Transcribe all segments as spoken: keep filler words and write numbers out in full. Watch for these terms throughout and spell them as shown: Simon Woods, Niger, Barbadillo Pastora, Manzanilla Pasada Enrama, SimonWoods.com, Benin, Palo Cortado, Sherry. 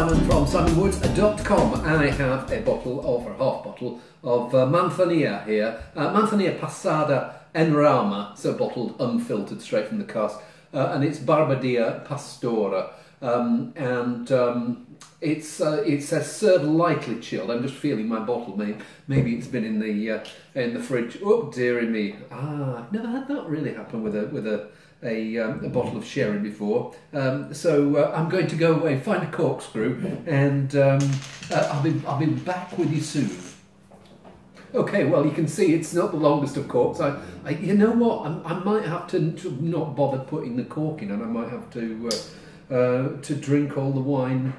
Simon from Simon Woods dot com, and I have a bottle, or a half bottle, of uh, Manzanilla here. Uh, Manzanilla Pasada Enrama, so bottled, unfiltered, straight from the cask. Uh, and it's Barbadillo Pastora. Um, and um, it's uh, it says served lightly chilled. I'm just feeling my bottle. Maybe, maybe it's been in the uh, in the fridge. Oh dearie me! Ah, I've never had that really happen with a with a a, um, a bottle of sherry before. Um, so uh, I'm going to go away, find a corkscrew, and um, uh, I'll be I'll be back with you soon. Okay, well, you can see it's not the longest of corks. I, I you know what? I, I might have to, to not bother putting the cork in, and I might have to. Uh, Uh, to drink all the wine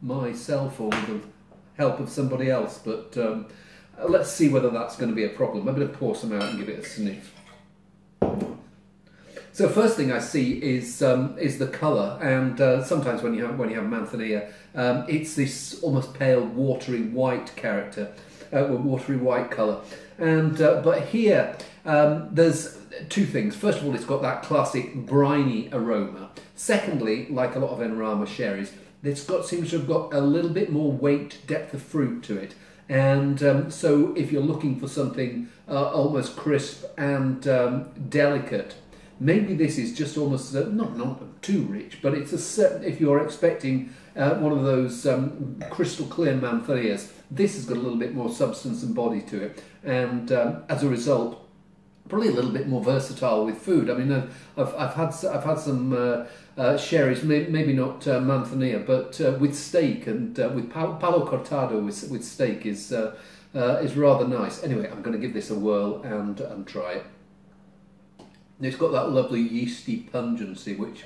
myself or with the help of somebody else, but um, let's see whether that's going to be a problem. I'm going to pour some out and give it a sniff. So first thing I see is um, is the colour, and uh, sometimes when you have when you have Manzanilla, um, it's this almost pale, watery white character, uh, with watery white colour. And uh, but here um, there's two things. First of all, it's got that classic briny aroma. Secondly, like a lot of Enrama sherries, this got, seems to have got a little bit more weight, depth of fruit to it. And um, so if you're looking for something uh, almost crisp and um, delicate, maybe this is just almost, uh, not, not too rich, but it's a certain, if you're expecting uh, one of those um, crystal clear Manzanillas, this has got a little bit more substance and body to it. And um, as a result, probably a little bit more versatile with food. I mean, I've I've had I've had some uh, uh, sherries, may, maybe not uh, Manzanilla, but uh, with steak and uh, with Palo, Palo Cortado with with steak is uh, uh, is rather nice. Anyway, I'm going to give this a whirl and and try it. And it's got that lovely yeasty pungency, which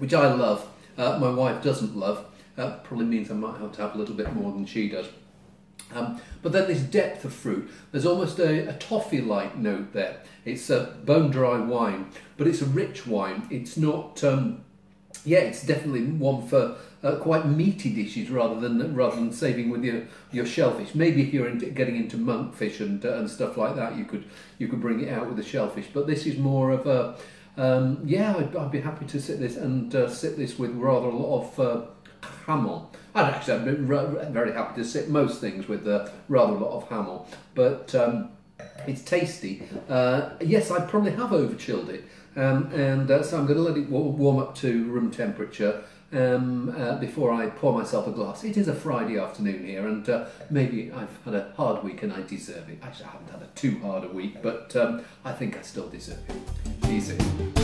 which I love. Uh, my wife doesn't love. Uh, probably means I might have to have a little bit more than she does. Um, but then this depth of fruit, there's almost a, a toffee-like note there. It's a bone-dry wine, but it's a rich wine. It's not, um, yeah, it's definitely one for uh, quite meaty dishes rather than rather than saving with your your shellfish. Maybe if you're into, getting into monkfish and uh, and stuff like that, you could you could bring it out with a shellfish. But this is more of a, um, yeah, I'd, I'd be happy to sit this and uh, sit this with rather a lot of. Uh, Hamel. I'd actually I'd been very happy to sit most things with uh, rather a lot of Hamel, but um, it's tasty. Uh, yes, I probably have overchilled it, um, and uh, so I'm going to let it warm up to room temperature um, uh, before I pour myself a glass. It is a Friday afternoon here, and uh, maybe I've had a hard week and I deserve it. Actually, I haven't had a too hard a week, but um, I think I still deserve it. See you soon.